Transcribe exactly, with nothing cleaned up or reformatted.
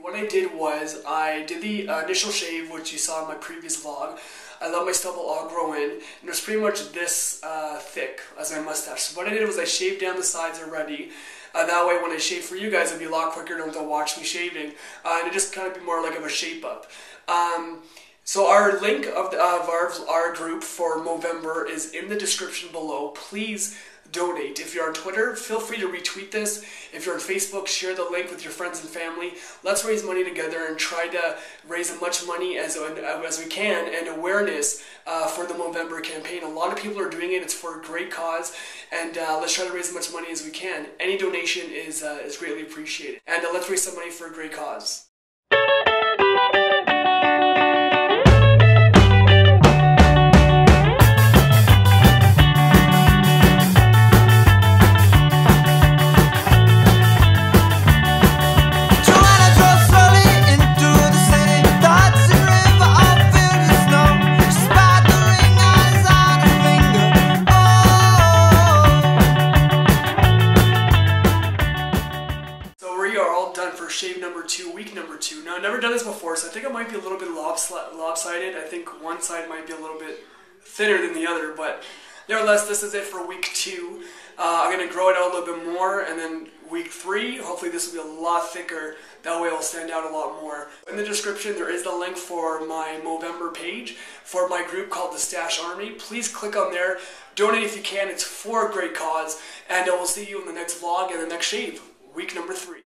What I did was I did the uh, initial shave, which you saw in my previous vlog. I let my stubble all grow in, and it was pretty much this uh, thick as my mustache. So what I did was I shaved down the sides already. Uh, that way when I shave for you guys, it'll be a lot quicker to watch me shaving. Uh, and it just kind of be more like of a shape up. Um, So our link of, the, of our, our group for Movember is in the description below. Please donate. If you're on Twitter, feel free to retweet this. If you're on Facebook, share the link with your friends and family. Let's raise money together and try to raise as much money as, as we can and awareness uh, for the Movember campaign. A lot of people are doing it. It's for a great cause. And uh, let's try to raise as much money as we can. Any donation is, uh, is greatly appreciated. And uh, let's raise some money for a great cause. Shave number two, week number two. Now, I've never done this before, so I think it might be a little bit lopsided. I think one side might be a little bit thinner than the other, but nevertheless, this is it for week two. Uh, I'm going to grow it out a little bit more, and then week three, hopefully this will be a lot thicker. That way it will stand out a lot more. In the description, there is the link for my Movember page for my group called The Stache Army. Please click on there. Donate if you can. It's for a great cause, and I will see you in the next vlog and the next shave, week number three.